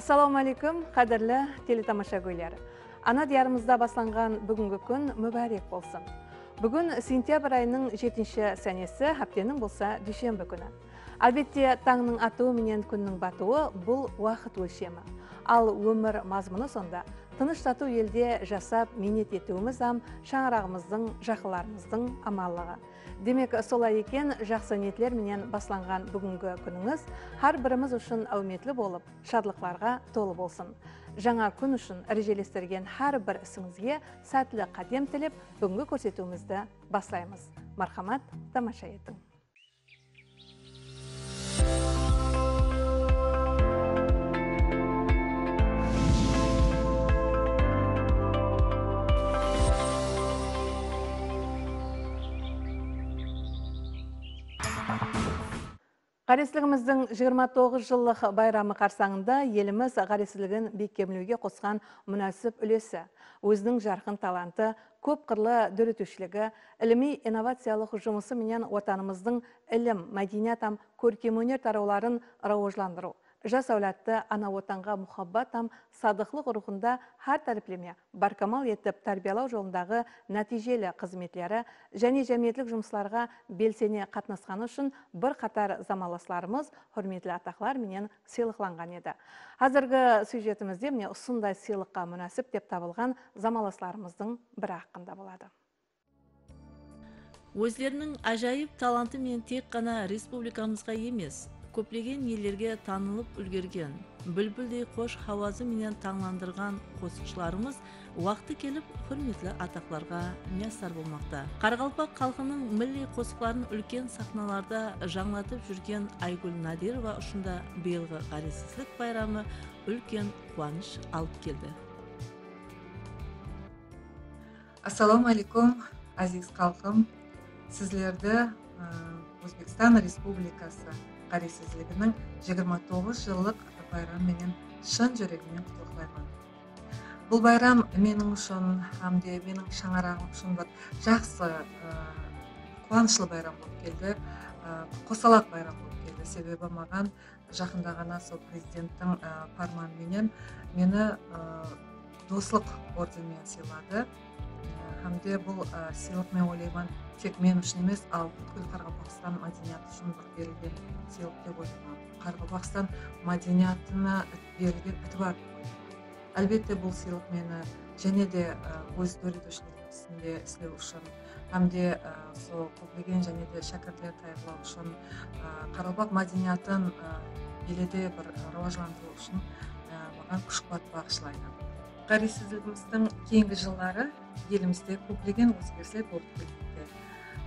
Assalomu alaykum, qadrli teletamashabinlar. Ana diyarimizda boshlangan bugungi kun muborak bo'lsin. Bugun sentyabr oyining 7-sanasi, haftaning bo'lsa dushanba kuni. Albatta, tongning atuvi bilan kunning batuvi bu vaqt o'lchami. Al umr mazmuni sonda tinch tatu yilda jasab minnat etuvimiz ham sharog'imizning, jahllarimizning amalligi. Demek solar ekan, yaxshi niyatlar bilan boshlangan bugungi kuningiz har birimiz uchun umidli bo'lib, shodliklarga to'lib bo'lsin. Yangi kun uchun rejalashtirgan har bir ishingizga saatli qadam tilib, bugungi ko'rsatuvimizni boshlaymiz. Marhamat, tomosha eting. Qarasizligimizning 29 yillik bayrami qarsangida yelimiz qarasizligini bekkemligiga qo'shgan munosib ulusi, o'zining jarqin talanti, ko'p qirli durituvchiligi, ilmiy innovatsiyalik hujumisi bilan vatanimizning ilm, madaniyat ham ko'rkimoniy taraflarini rivojlantiruv, jasavlatda ana vatanga muhabbat ham sodiqlik ruhunda har taraflama barkamol etib tarbiyalash yo'lidagi natijali xizmatlari jami jamiyatlik жұмысларға белсене қатынасқаны үшін bir қатар замаласларымыз hurmatli атақлар менен сыйлықланған еді. Hazırғы сюжетімізде мен осындай сыйлыққа мұнасып деп табылған замаласларымыздың бірі haqqında болады. Өзлерінің ажайып таланты мен тек қана республикамызға емес, көплеген елдерге танылып үлгерген, бүлбүлдей қош хавазы менен таңландырған қосшыларымыз уақыты келіп құрметлі атақларға миясар болмақта. Қарақалпақ халқының милли қосшыларын үлкен сахналарда жаңлатып жүрген Aygül Nadirova ұшында биылғы қарасызлық байрамы үлкен қуаныш алып келді. Ассаламу алейкум, азиз халқым. Сіздерді Uzbekistan Respublikасы Qarasizliginin 29 yıllık bayram menen şın jüregimden kutlayman. Bu bayram menin üçün hem de menin şanarağım üçün bir jaxşı kuvançlı bayram bolup keldi. Qosalak bayram bolup keldi. Sebebi magan jaqında gana so prezidentning farmani menen meni dostluq ordenimen siyladi. Hem de bu siylik men o'ylayman tek men uchun emas, al butkul Qaraqalpaqstan madaniyati uchun berilgan siylik deb o'ylayman. Qaraqalpaqstan madaniyatini berilgan e'tibor. Albatta bu siylik meni janada o'z do'latoshligimda ishlab uchun hamda so ko'plagan janada shakarlar tayyorlash uchun Qaraqalpaq madaniyatini belida bir rivojlantirish uchun mana kuch-quvvat bag'ishlaydi. Qarasizligimizning keyingi yillari elimizde ko'plagan o'zgarishlar bo'lib ketdi.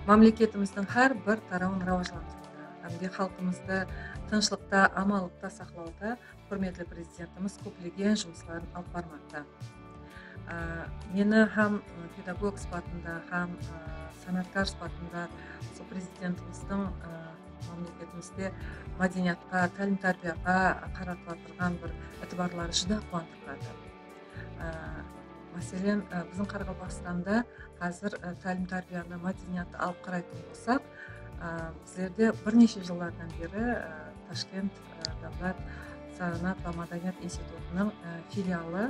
Mamlakatimizning har bir tarafini rivojlantirishda hamda xalqimizni tinchlikda, amonatda saqlovda hurmatli prezidentimiz ko'plagan ishlarni olib bormoqda. Meni ham pedagog sifatida ham san'atkor sifatida prezidentimizning mamlakatimizda madaniyatga, ta'lim-tarbiyaga qaratilgan bir e'tiborlari juda quvontiradi. Masalan, bizning Qaraqalpaqistonda hozir ta'lim-tarbiyani madaniyatni olib qaraydigan bo'lsak, bizlarda bir necha yillardan beri Toshkent davlat san'at va madaniyat institutining filiali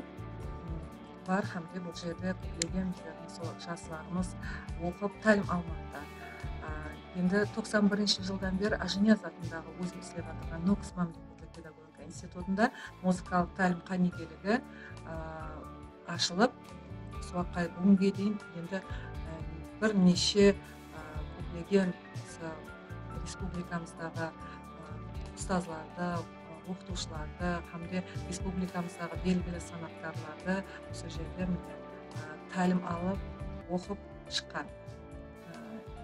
bor hamda bu yerda ko'plagan yoshlarimiz o'qib ta'lim olmoqda. Endi 91-yildan beri Ajinoz atidagi o'zimizlab atalgan Nox mamlakat pedagogika institutida musiqali ta'lim qaniyligi ашылып, соқай бүгінге дейін енді бірнеше көптеген республикамыздағы ұстаздарды, оқытушыларды, хамде республикамыздағы белгілі санаткарларды осы жерде тәлім алып, оқып шыққан.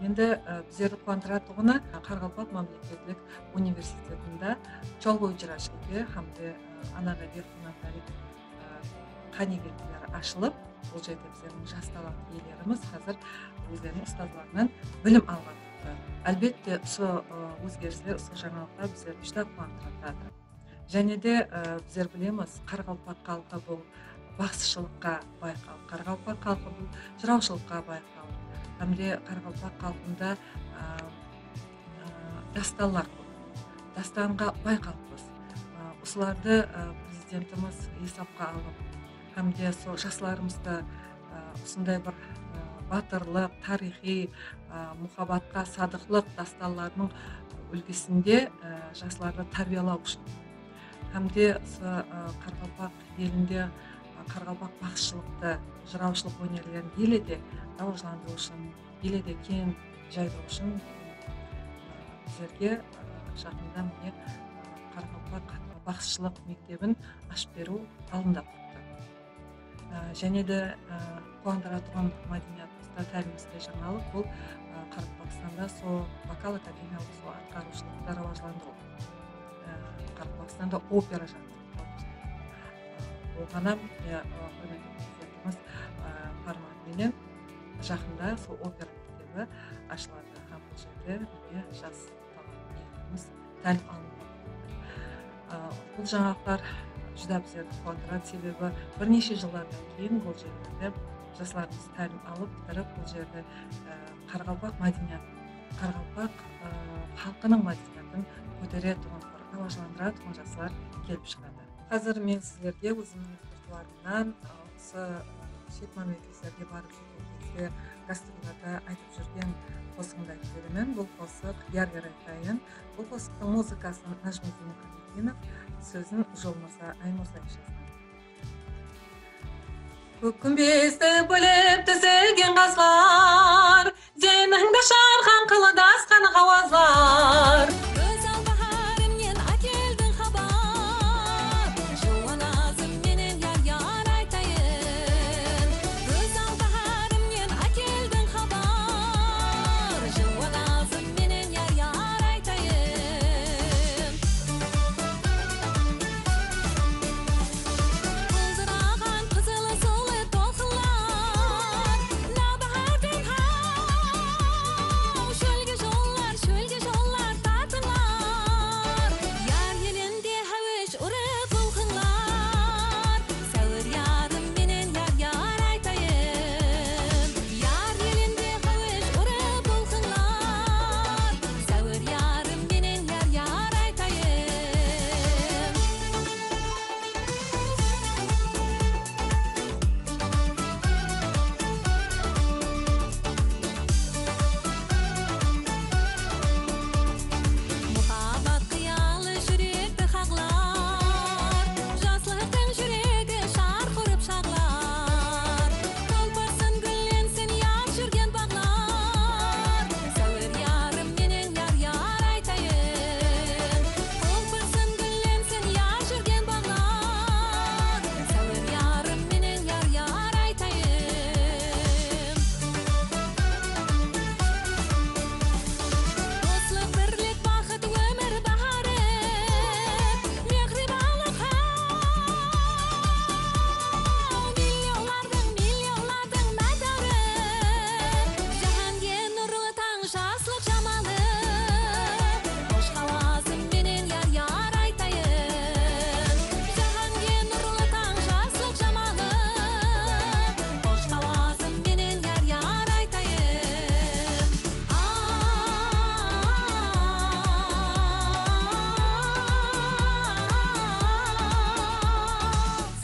Енді біздерді қуантыратығына Қарақалпақ мемлекеттік университетінде Чолгой Жирашкеге хамде анаға беркінатарек қанигерлері ашылып, бұл жерде біздің жас талантты елдеріміз қазір өздерінің ұстаздарынан білім алған. Әлбетте, осы өзгерістер, осы жаңалықтар біздерді juda қуантады. Және де біздер білеміз, Қарақалпақ халқы бұл бақсышылыққа байқалды, Қарақалпақ халқы бұл жыраушылыққа байқалды. Әміре Қарақалпақ халқында dastanlar, dastanға байқалды. Осыларды Prezidentimiz hesapqa alıb, həm də şəxslərimizdə şunday bir batırlıq, tarixi, muhabbatqa sadıqlıq dastanlarının ülkesinde şəxslərdə tərbiyələmək üçün. Həm də Qaraqalpaq elində Qaraqalpaq baxışçılıqda, жыраушылық өнерлерін елі де дауыжланды үшін, елі де кен жайды үшін бізерге жақында міне Қарақалпақ baxışçılıq мектебін ашып беру алында тұрды. Және де қуандыра тұрған мәдениетімізді тәрімізді жаңалық бұл Қарақалпақстанда сол вокал академиялық сол атқарушылықты дарабажландырылды. Қарақалпақстанда опера жанры болғанам президентіміз парламентінен жақында сол опера мектебі ашылады. Бұл жерде жас талантымыз тәлім алынды. Бұл жаңалықтар жүдә бізерді қуандырады, себебі бірнеше жылдардан кейін бұл жерлерді жасыларымыз тәлім алып, бітіріп бұл жерді Қарақалпақ мәдениетін, Қарақалпақ халқының мәдениетін көтере тұрған, ауажыландыра тұрған жасылар келіп шығады. Қазір мен сіздерге өзімнің құртыларымнан осы шет мемлекеттерге барып жүргенде гастрольдерде айтып жүрген қосығымды айтып беремін. Бұл қосық Яр-Яр айтайын. Бұл қосықтың музыкасын Нәжмиддин Камидинов, сөзін Жолмырза Аймұрзаев жазған. Көккүмбесті бөліп түзілген қазлар, деніңді шархан қылыда асқан қауазлар.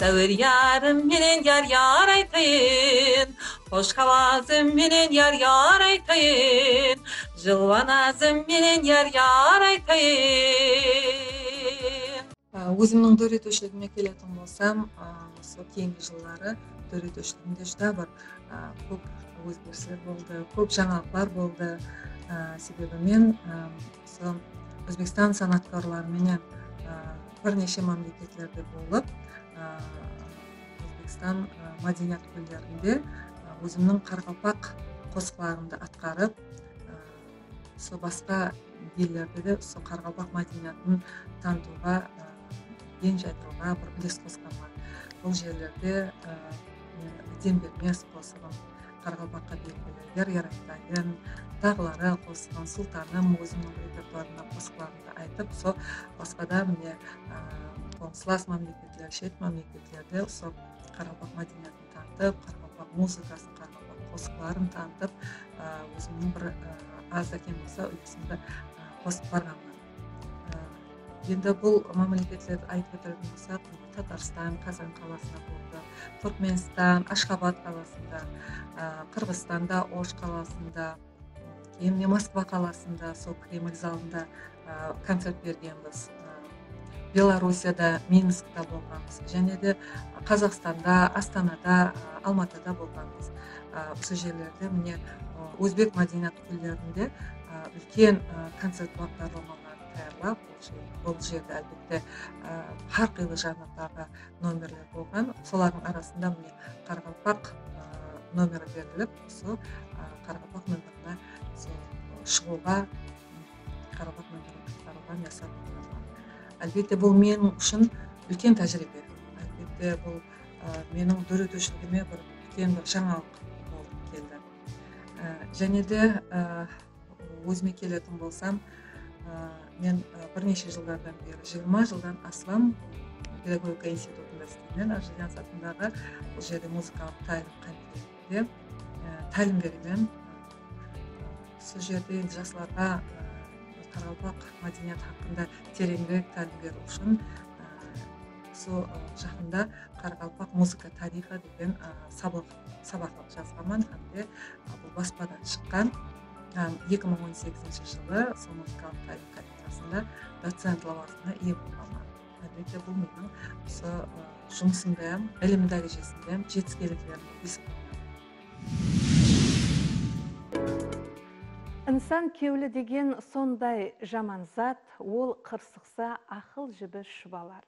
Sağır yarım minin yar yar aytayın, hoş havazım minin yar yar aytayın, jılvanazım minin yar yar aytayın. Өзімнің дөре төшілігіме келетін болсам, сол кейінгі жылдары дөре төшілігімде жүдә бар. Көп өзгерістер болды, көп жаңалықтар болды. Себебі мен Өзбекстан санаткарларымен бірнеше мемлекеттерде болып, Uzbekistan madeniyat köllerinde özümün Qaraqalpaq qoşıqlarımda atqarıb, so başqa yerlerde de so Qaraqalpaq madeniyatını tanıtığına, genç aytığına bir biles qoşqanman. Бұл yerlerde dem bermez qoşıqım, Qaraqalpaqqa belgili Yar-Yar aytayın, Dağlara qoşıqım, Sultanım özümün repertuarında qoşıqlarımda aytıb, so başqa da mine Слас мамлекетлер, шет мамлекетлерде Қарақалпақ мәдениетін танытып, Қарақалпақ музыкасын, Қарақалпақ қосықларын танытып, өзімнің бір азда кем болса үлгісімді қосып барғанмын. Енді бұл мамлекетлерді айтып өтіретін болсақ, Tatarstan, Kazan kalasında buldu. Turkmenistan, Ashgabat kalasında, Kırgızistan'da, Osh kalasında, Emni Moskva kalasında, Sol Kreml zalında konsert bergenmiz. Belarusiyada, Minsk'da bulganmiz. Jene de Kazakistan'da, Astana'da, Almatı'da bulganmiz. Oşo yerlerde mine O'zbek madaniyat kunlarında ülken konsert programmalari tayyorlab, bu yerda albatta har qanday janrlardagi nomerlar bo'lgan. Ularning arasında mine Qaraqalpaq nomeri berilib, shu Qaraqalpaq nomerida shug'ulga Qaraqalpaq nomeri yasab qo'yilgan. Albatta bu men uchun ulkan tajriba. Albatta bu mening duradorligimga bir ulkan bir yangilik bo'lib keldi. Janida o'zimga keladigan bo'lsam, men bir necha yillardan beri, 20 yildan aslam pedagogika institutida ishlagan, Andijon shahrida bu yerda musiqalik ta'lim qanday ta'lim bergan. Shu yerda yoshlarga Qaraqalpoq madaniyati haqida terengroq ta'lim berish uchun shu shahrda Qaraqalpoq musiqa tarixiga degan saboqlar o'tkazaman hamda bu basmadan chiqqan 2018 yılı Somuzkan Tarih Kalitesi'nde doçent lavozimiga ega bo'lganman. Albatta bu mening o'sha shumsimda ham, ilm darajasida ham yetkaziliklarim his qilaman. Inson kevli degan sonday jamon zat, o'l qirsiqsa aql jibi shubalar.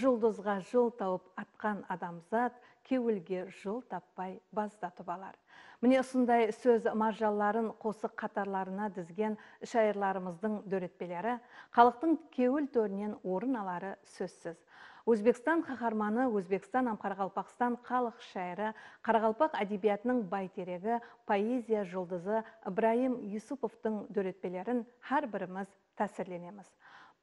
Julduzga yo'l topib atgan adamzat kevulga yo'l topmay bazdatib olar. Mine sunday söz marjalların qo'siq qatarlarına dizgen şairlarimizning döretbelari, xalqning kevul to'rinidan o'rin alari so'zsiz. O'zbekiston qahramoni, O'zbekiston ham Qoraqalpog'iston xalq shoiri, Qoraqalpoq adabiyatining bayteragi, poeziya yulduzi İbrahim Yusupovning döretbelarini har birimiz ta'sirlanamiz.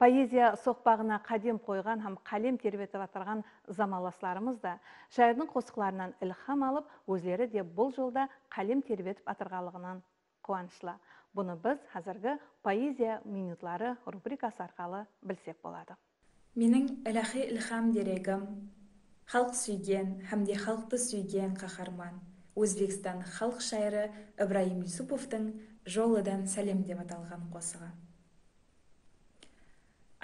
Poeziya soqpağına qadim qo'ygan ham qalem tervetib atargan zamonlaslarimiz da shoirning qo'shiqlaridan ilham olib, o'zlari deb bu yo'lda qalem tervetib atarganligidan quvonchli. Buni biz hozirgi poeziya minutlari rubrikasi orqali bilsak bo'ladi. Mening ilahiy ilham deragim xalq suygan hamda xalqni suygan qahramon O'zbekiston xalq shoiri İbrahim Yusupovning Yo'lidan salam deb atalgan qo'shig'i.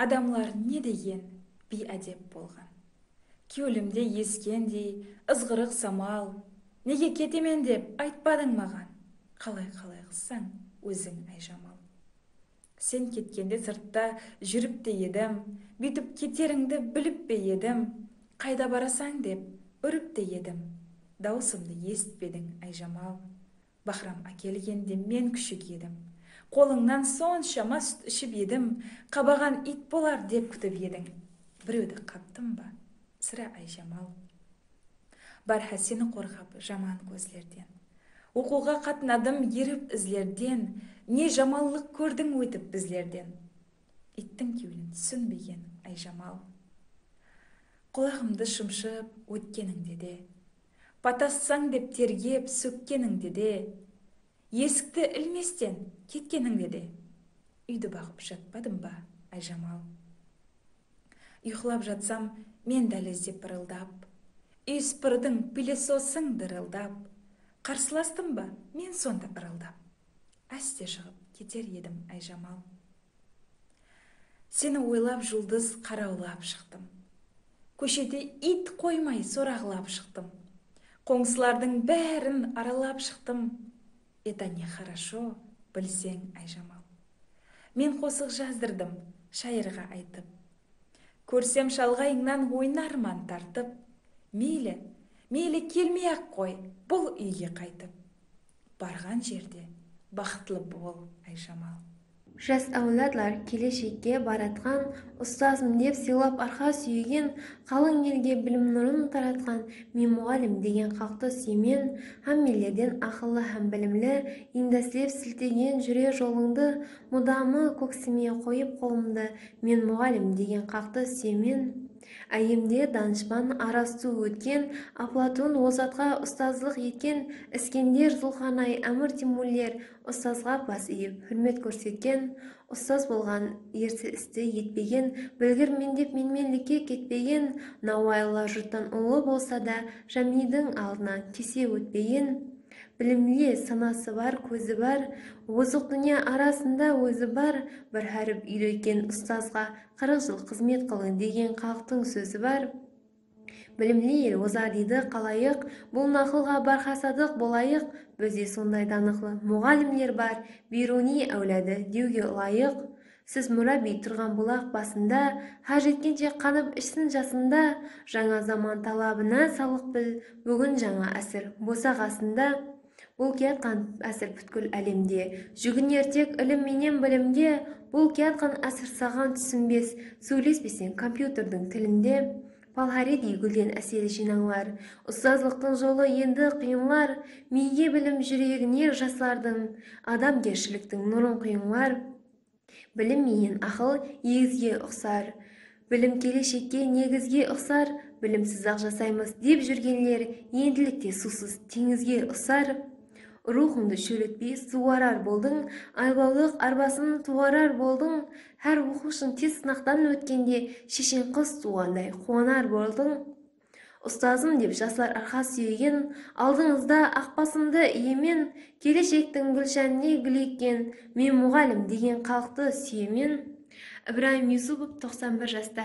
Adamlar ne degen bir adep bolgan. Kölümde yeskendi, ızgırıq samal. Nege ketemen dep aytpadın mağan. Qalay-qalay qılsan, özün ayjamal. Sen ketkende sırtta jürüp de yedim. Bitip keteringdi bilip be yedim. Qayda barasan dep örüp de yedim. Dausımdı estpedin ayjamal. Bahram akelgende men küçük yedim. Қолыңнан соншама сүт ішіп едім, қабаған ит болар деп күтіп едің. Біреуді қаптым ба? Сыра айжамал. Барха сені қорғап жаман көзлерден. Оқуға қатынадым еріп ізлерден, не жамаллық көрдің өтіп бізлерден. Иттің кеулін түсінбеген айжамал. Құлағымды шымшып өткеніңде де, батассаң деп тергеп сөккеніңде де, есікті ілместен кеткеніңде де үйді бағып жатпадым ба айжамал. Ұйқылап жатсам мен дәліздеп бырылдап, үйспірдің пылесосың дырылдап, қарсыластым ба мен сонда ырылдап әсте шығып кетер едім айжамал. Сені ойлап жұлдыз қараулап шықтым, көшеде ит қоймай сорағылап шықтым, қоңсылардың бәрін аралап шықтым. Это нехорошо, білсең айжамал. Мен қосық жаздырдым шайырға айтып. Көрсем шалғайыңнан ойнарман тартып. Мейлі, мейлі келмей-ақ қой, бұл үйге қайтып. Барған жерде бақытлы бол айжамал. Жас әулетлер келешекке баратқан, ұстазым деп сыйлап арқа сүйеген, қалың елге білім нұрын таратқан мен мұғалім деген қақты сүймен, һәм елдерден ақылы һәм білімлі, еңдәслеп сілтеген жүре жолыңды, мұдамы көксіме қойып қолымды, мен мұғалім деген қақты сүймен. Ayimde danışman arastu ötken, Aplatun Ozatqa ustazlıq etken, İskender Zulhanay Amir Timuller ustazğa bas eğip, hürmet görsetken, ustaz bolğan ersi isti yetpegen, bilgir mendep menmenlikke ketpegen, Navayla jurttan oğlu bolsa da, Jamidin aldına kese ötpegen, bilimli sanası var, ko'zi var, oziq dunyo arasında o'zi var, bir harib uyretgan ustozga 40 yil xizmat qiling degan xalqning so'zi var. Bilimli el o'zar dedi qalayıq, bu naqlga barxasadiq bo'layıq, bizda sonday taniqli muallimlar var, Beruniy avladi dewga loyiq. Siz murabbiy turgan bulaq basında, haj etgancha qanib ishsin jasında, yangi zamon talabına saliq bil, bugun yangi asr bo'sag'asında. Bul ketgan asr butkul alemde, jugunir tek ilim menen bilimge, bul ketgan asr sağan tusunbes, söylesbesen kompyuterning tilinde. Palhari deygülden aseri jinanglar, ustazlıqtın jolu endi qiyinlar, miyge bilim juregine jaslardın, adamgerşiliktin nurun qiyinlar. Bilim meyen ahıl egizge uqsar, bilim keleshekke negizge uqsar, bilimsizak jasaymiz dep jurgenler endilikte susuz tengizge uqsar. Ruhingni şöletpey suvarar boldun, ayvalık arbasını tuvarar boldun, her o'quvchini tez sınaqdan ötkende şeşen kız tuğanday quvanar boldun. Ustazım dep jaslar arqa suyegen, aldığınızda akbasımdı emen, keleshektin gülşenine gülekken, men muğalim degen xalqni suymen. İbrahim Yusupov 91 yaşta.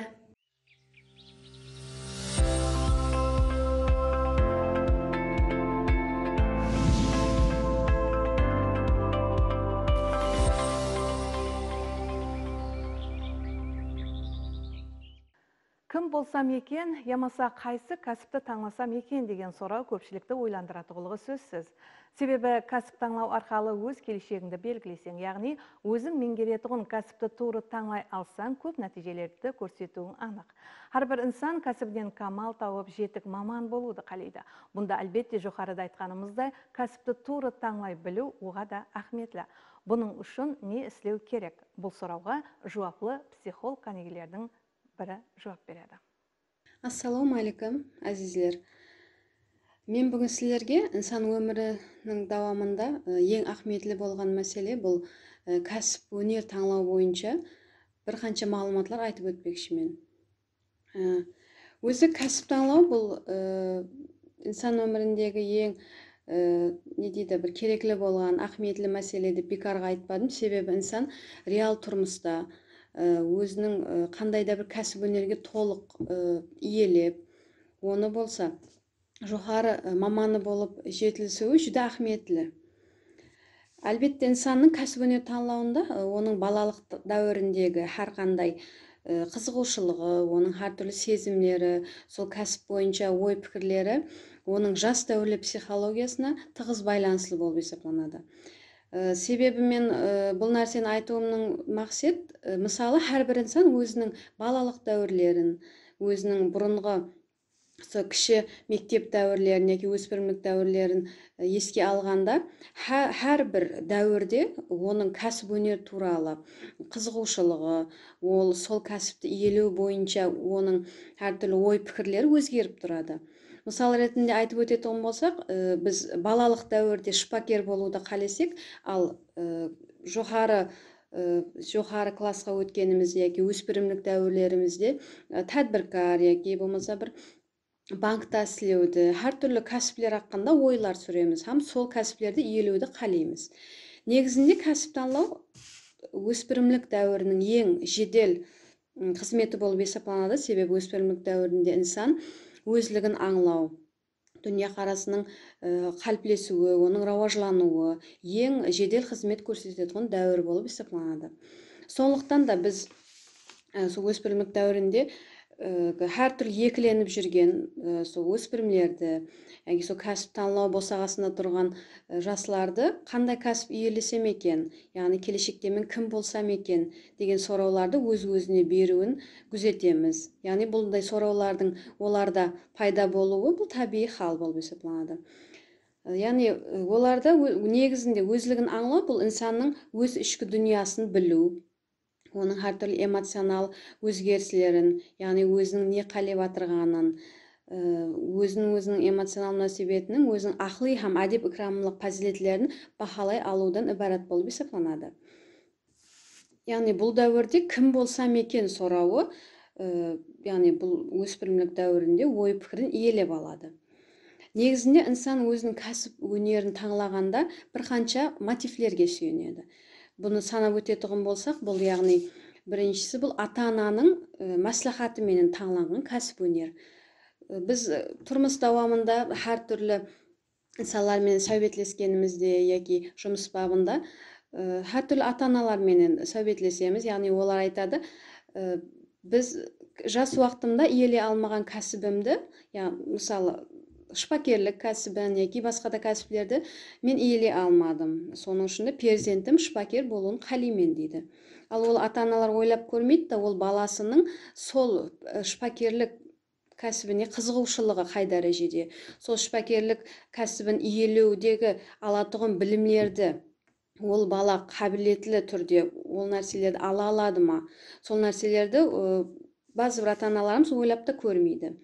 Kim bolsam eken, yamasa qaysi kasıpta tanlasam eken degen soru köpçilikte oylandıratığılığı sözsüz. Sebebi kasıp tanlao arkalı öz kelişeginde belgilesen, yani özün mengerettiğin kasıpta toğru tanlay alsan, köp natijelerdi körsetüğün anıq. Har bir insan kasıpden kamal tauıp jetik maman boludu qaleydi. Bunda albette joqarıda aytqanımızday, kasıpta toğru tanlay bilu oğa da ahmetli. Bunun üçün ne isleu kerek? Bul sorauğa juvaplı psixolog kanegilerden biri juvap beradi. Assalomu alaykum azizlar. Men bugun sizlarga inson өмірінің davomida ең ahmetli bo'lgan masala бұл kasb өнер tanlov bo'yicha bir qancha ma'lumotlar aytib o'tmoqchiman. O'zi kasb tanlov бұл inson өміріндегі ең ne deydi, bir kerakli bo'lgan ahmetli masala deb bekorga aytmadim, sebebi inson real turmushda өзінің қандай да бір кәсіп өнерге толық иелеп, оны болса жоғары маманы болып жетілсуі жүдә ахметлі. Әлбетте инсанның кәсіп өнер таңлауында оның балалық дәуіріндегі әрқандай қызығушылығы, оның әртүрлі сезімдері, сол кәсіп бойынша ой пікірлері оның жас дәуірлі психологиясына тығыз байланысты болып есептеледі. Себебі мен бұл нәрсені айтуымның мақсат, мысалы, әрбір инсан өзінің балалық дәуірлерін, өзінің бұрынғы кіші мектеп дәуірлерін яки өспірімдік дәуірлерін еске алғанда, әрбір дәуірде оның кәсіп өнер туралы қызығушылығы, ол сол кәсіпті иелеу бойынша оның әртүрлі ой пікірлері өзгеріп тұрады. Мысал ретінде айтып өтетін болсақ, біз балалық дәуірде шпакер болуды қалесек, ал жоғары классқа өткенімізде яки өспірімдік дәуірлерімізде тәдбіркар яки болмаса бір банкта істеуді, әртүрлі кәсіптер хақында ойлар сүреміз, һәм сол кәсіптерді иелеуді қалаймыз. Негізінде кәсіп таңдау өспірімдік дәуірінің ең жедел қызметі болып есептеледі, себебі өспірімдік дәуірінде инсан өзлігін аңлау, дүния қарасының қалыптасуы, оның рауажлануы ең жедел қызмет көрсететін дәуір болып есептеледі. Сондықтан да біз сол өспірімдік дәуірінде әртүрлі екіленіп жүрген сол өспірімдерді, яғни сол кәсіп таңдау босағасында тұрған жастарды қандай кәсіп иелесем екен, яғни келешекте мен кім болсам екен деген сұрауларды өз-өзіне беруін күзетеміз. Яғни бұндай сұраулардың оларда пайда болуы бұл табиғи хал болып есептеледі. Яғни оларда негізінде өзлігін аңлау бұл инсанның өз ішкі дүниясын білу, onun her türlü emosional özgerslerin, yani özünün ne kalep atırganın, özünün emosional münasibetinin, özünün ahli ham adep ikramlıq faziletlerini bahalay aludan ibarat bolup hisablanadı. Yani bu dövrde kim bolsam eken sorağı, yani bu öspirmlik dövründe oy pikirin iyelep aladı. Негізінде insan өзінің кәсіп өнерін таңлағанда бір қанша мотивлерге сүйенеді. Бұны санап өтетіғын болсақ, бұл яғни біріншісі бұл ата-ананың мәслихаты менен таңланған кәсіп өнер. Біз тұрмыс дауамында әр түрлі инсанлар менен сөйлескенімізде яки жұмыс бабында әр түрлі ата-аналар менен сөйлесеміз, яғни олар айтады, біз жас уақытымда иеле алмаған кәсібімді, яғни мысалы шпакерлік кәсібін, яки басқа да кәсіплерді мен иеле алмадым. Соның үшін перзентім шпакер болуын қалимен дейді. Ал ол ата-аналар ойлап көрмейді да, ол баласының сол шпакерлік кәсібіне қызығушылығы қай дәрежеде. Сол шпакерлік кәсібін иелеудегі алатұғын білімлерді ол бала қабілетлі түрде ол нәрселерді ала алады ма? Сол нәрселерді базы бір ата-аналарымыз ойлап та көрмейді.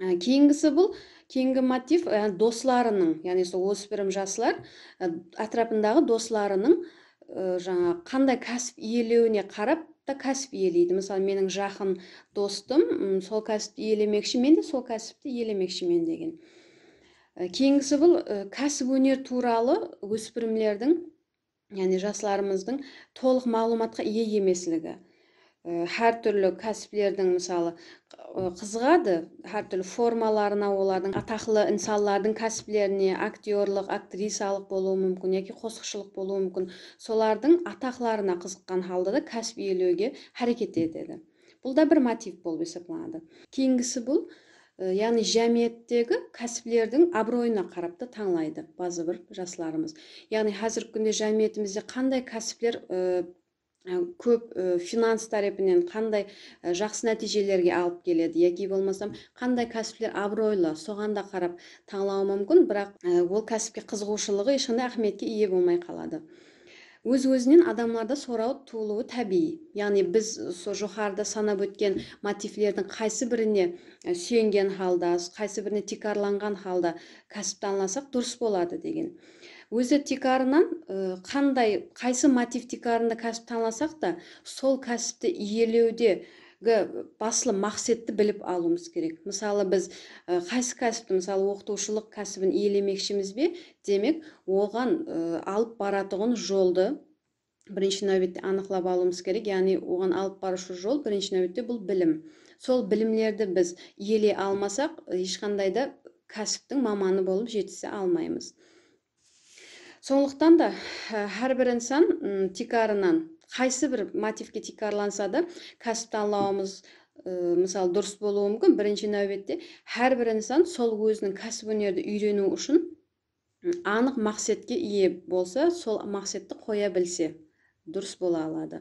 Кейінгісі бұл кейінгі мотив достарының, яғни сол өспірім жастар атрапындағы достарының жаңа қандай кәсіп иелеуіне қарап та кәсіп иелейді. Мысалы менің жақын достым сол кәсіпті иелемекші, мен де сол кәсіпті иелемекшімін деген. Кейінгісі бұл кәсіп өнер туралы өспірімлердің, яғни жастарымыздың толық мағлұматқа ие емеслігі. Her türlü kasiplerden misali kızgadı, her türlü formalarına olardan, ataklı insanlardan kasiplerine aktyorluk, aktrisalık boluğu mümkün, ya ki koskışılık boluğu mümkün. Solardan ataklarına kızıkkan halda da kasip iyiliğe hareket edildi. Bu da bir motiv bol besiplandı. Keyingisi bul, yani jamiyetteki kasiplerden abroyuna karab da tanlaydı bazı bir jaslarımız. Yani hazır günde jamiyetimizde kanday kasipler көп финанс тарапынан қандай жақсы нәтижелерге алып келеді, яки болмасам қандай кәсіптер абыройлы, соған да қарап таңлауы мүмкін, бірақ ол кәсіпке қызығушылығы ешқандай ахметке ие болмай қалады. Өз-өзінен адамларда сұрау туылуы табиғи. Яғни біз жоғарыда санап өткен мотивлердің қайсы біріне сүйенген халда, қайсы біріне тикарланған халда кәсіпті аңласақ дұрыс болады деген. Өзі тикарынан қайсы мотив тикарында кәсіп таңласақ та, сол кәсіпті иелеудегі басты мақсатты біліп алуымыз керек. Мысалы біз қайсы кәсіпті, мысалы оқытушылық кәсібін иелемекшіміз бе, демек оған алып баратұғын жолды бірінші нәубетте анықлап алуымыз керек. Яғни оған алып барушы жол бірінші нәубетте бұл білім. Сол білімлерді біз иеле алмасақ, ешқандай да кәсіптің маманы болып жетісе алмаймыз. Сондықтан да әр бір инсан тикарынан қайсы бір мотивке тикарланса да кәсіп таңлауымыз мысалы дұрыс болуы мүмкін. Бірінші нәубетте әр бір инсан сол өзінің кәсіп өнерді үйрену үшін анық мақсатқа ие болса, сол мақсатты қоя білсе дұрыс бола алады.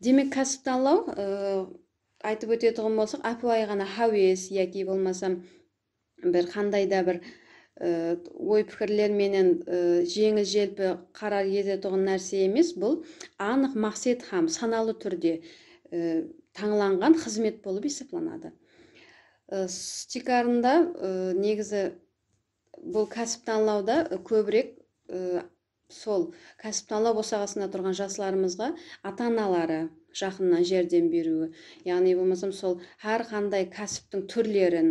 Демек кәсіп таңлау айтып өтетұғын болсақ, апай ғана хәуес яки болмасам бір қандай да бір ой пікірлер менен жеңіл желпі қарар ететұғын нәрсе емес, бұл анық мақсат һәм саналы түрде таңланған қызмет болып есептеледі. Стикарында негізі бұл кәсіп таңлауда көбірек сол кәсіп таңлау босағасында тұрған жастарымызға ата-аналары жақыннан жәрдем беруі, яғни болмасам сол әр қандай кәсіптің түрлерін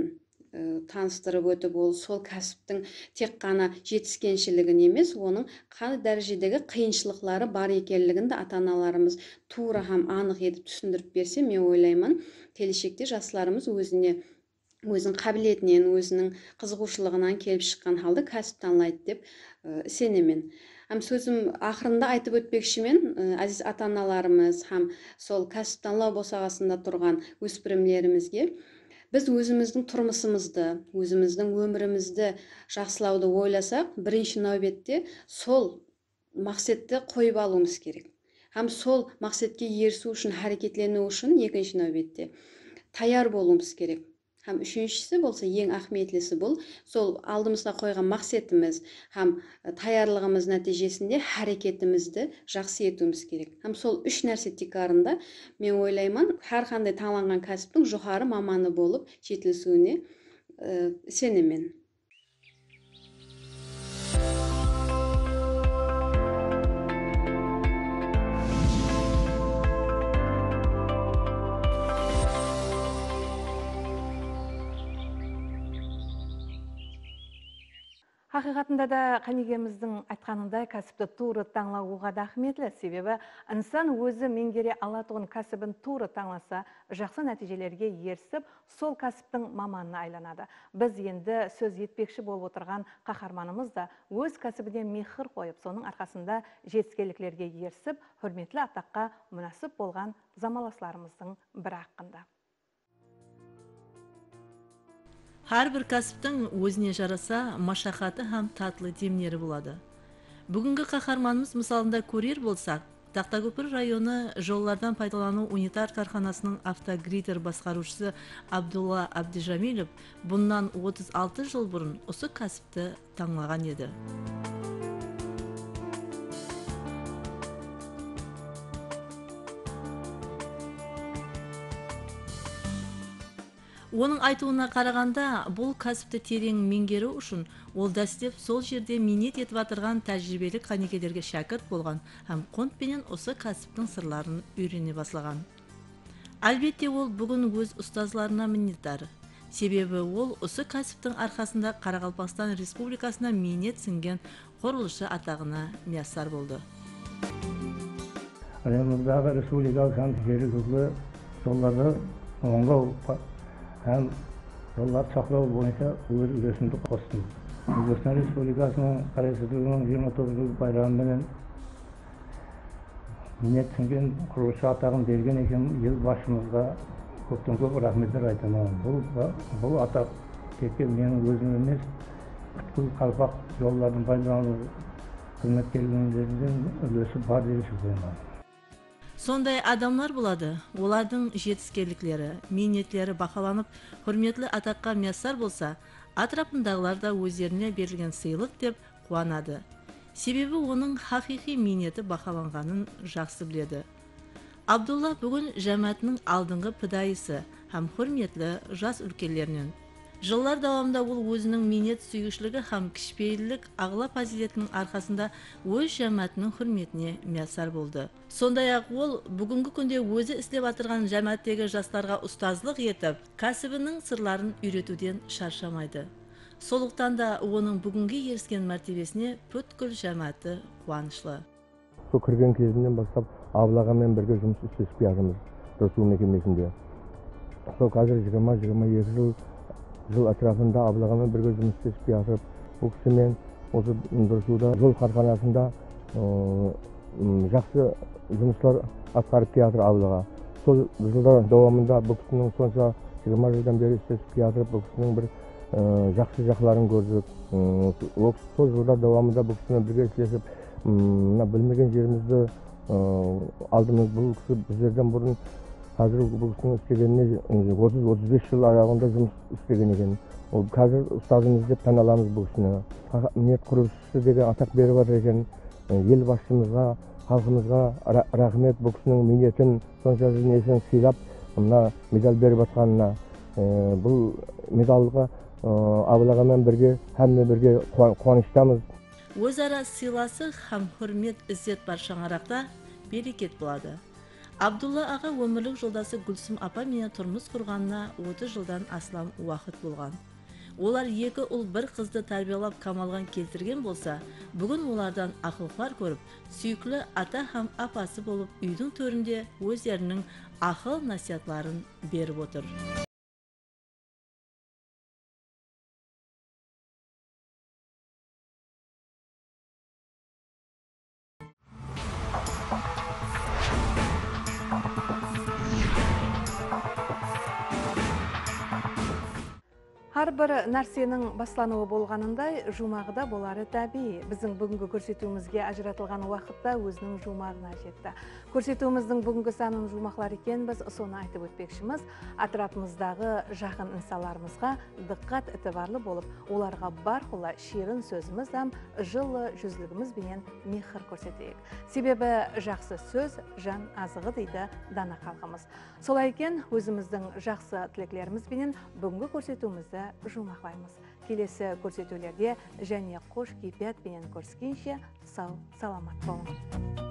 таныстырып өтіп, ол сол кәсіптің тек қана жетіскеншілігін емес, оның қандай дәрежедегі қиыншылықтары бар екенлігін де ата-аналарымыз тура һәм анық етіп түсіндіріп берсе, мен ойлаймын, келешекте жастарымыз өзінің қабілетінен, өзінің қызығушылығынан келіп шыққан халды кәсіп таңдайды деп сенемін. Әм сөзім ақырында айтып өтпекшімен, әзіз ата-аналарымыз һәм сол кәсіп таңдау босағасында тұрған өспірімлерімізге біз өзіміздің тұрмысымызды, өзіміздің өмірімізді жақсылауды ойласақ, бірінші нәубетте сол мақсатты қойып алуымыз керек. Һәм сол мақсатқа ерісу үшін, әрекетлену үшін екінші нәубетте таяр болуымыз керек. Ham üçinchisi bolsa, eng ahmiyetlisi bul. Sol aldımızda koygan maqsadimiz, ham tayarlığımız neticesinde hareketimizde jaxshi etimiz gerek. Ham sol üç narsa tikarında men oylayman, har qanday tanlangan kasbning juqari mamani bo'lib chetilsuini senemen. Haqiqatında da qanigimizning aytganida kasbni to'g'ri tanlag'uga da ahamiyatli, sebebi inson o'zi mengere aladigan kasbini to'g'ri tanlasa, yaxshi natijalarga yersib, sol kasbning mamanini aylanadi. Biz endi so'z yetpekshi bo'lib o'tirgan qahramonimiz da o'z kasbiga mehr qo'yib, soning orqasida yetiskinliklarga yersib, hurmatli ataqqa munosib bo'lgan zamonlarimizning biri haqida. Har bir kasbning o'zine yarasa, mashaqqati ham tatlı demneri bo'ladi. Bugungi qahramonimiz misolida ko'rar bo'lsak, Taxtako'pir rayoni yo'llardan foydalanuv unitar korxonasining avtogrider boshqaruvchisi Abdulla Abdijamilip bundan 36 yil burun o'sha kasbni tanlagan edi. Onun aytığına qaraganda, bol kasıptı tereň mengeri üçün, ol dastep sol jerde minnet etip atırgan tajribeli qanigelerge şagirt bolgan, hem qont benen osa kasıptın sırlarını öyrene baslagan. Albette ol bugün öz ustazlarına minnetdar. Sebebi ol osa kasıptın arkasında Qaraqalpaqstan Respublikasına minnet singen qoruluşu atağına miyassar boldu. Rayonumuzda Respublika'nın şantikleri tutlu yollarda onga hem yollar çaklağı boyunca uğur üresini de kostum. Uzbekistan Respublikası'nın Karayası'nın 29 yıl bayrağından minnet süngen kuruluşa atağın dergen ekim yıl başımızda köptün köp rahmetler aytama. Bu ataq tepki benim gözüm emez, Kıtkul Qalpaq yolların faydalanır hizmetkerliklerinden üresini bar derişi koymalı. Sonday adamlar buladı. Olarning yetiskinliklari, minnetlari bahalanıp, hurmatli ataqqa miyassar bolsa, atrapındagilar da o'zlariga berilgan siyliq deb quvonadi. Sebebi onun haqiqiy minneti bahalanganini yaxshi biladi. Abdulla bugun jamiyatning oldingi pidaisi ham hurmatli yosh ulkanlarning. Yıllar davomida u o'zining minnet suyuşligi ham kishpeylik ag'la fazilatining arkasında o'z jamiyatining hurmatini miyassar bo'ldi. Sondayoq u bugungi kunda o'zi ishlab atirgan jamiyatdagi yoshlarga ustozlik etib, kasbining sirlarini o'rgatuvdan charchamaydi. So'luqdan da uning bugungi yerisgan martibasini butkul jamiyati quvonishli. Shu kirgan kezdidan boshlab ablaga men birga жұмыс істеп жатырмыз. Respublika mekemesinde. Shu hozir 20-22 yil yol atrafında ablagamın bir gözümüz seçip yapıp, bu kısmen oturup durduğuda yol karkanasında yaxşı cümüşler atkarıp yapır ablaga. Sol yıllar devamında bu kısmının sonuçta 20 yıldan beri seçip yapıp, bu kısmının bir yaxşı yaxların gördük. Sol yıllar devamında bu kısmının birge işleşip, bilmegen yerimizde aldığımız bu kısmı bizlerden burun hazır bu kısmını istegenine 30-35 yıl aralığında cümüş istegenine. Hazır ustazımız deyip tanılamız bu kısmını. Minnet kuruluşu degen atak beri var eken, yıl başımızda, halkımızda rahmet bu kısmının minnetin son şarjının esini siylap, medal beri batkanına. Bu medallığa ablagamdan birge, hem de birge kuanıştamız. O'zaro siylası ham hürmet izzet bar şaŋarakda bereket buladı. Abdulla ağa ömürlük yoldası Gülsüm apa meni turmuş kurganına 30 yıldan aslam vaqt bolgan. Olar iki ul bir qızdı tarbiyalap kamalgan keltirgen bolsa, bugün ulardan aqıllar görüp, süyükli ata ham apası bolup üydün töründe özlerinin aqıl nasihatlарын berip otur. Har bir narsening baslanovi bo'lganida jumag'ida bo'lari tabiiy. Bizning bugungi ko'rsatuvimizga ajratilgan vaqtda o'zining jumag'ini aytdi. Ko'rsatuvimizning bugungi soni jumaqlar ekan, biz soni aytib o'tmoqchimiz. Atrofimizdagi yaqin insonlarimizga diqqat e'tiborli bo'lib, ularga barxula shirin so'zimiz ham, jilli yuzligimiz bilan mehr ko'rsataylik. Sebebi yaxshi so'z jon azig'i deydi dana xalqimiz. Solay ekan, o'zimizning yaxshi tilaklarimiz bilan bugungi ko'rsatuvimizni Жумахлаймыз. Келесі көрсетулерде және қош кейпият менен көріскенше сау саламат болыңыз.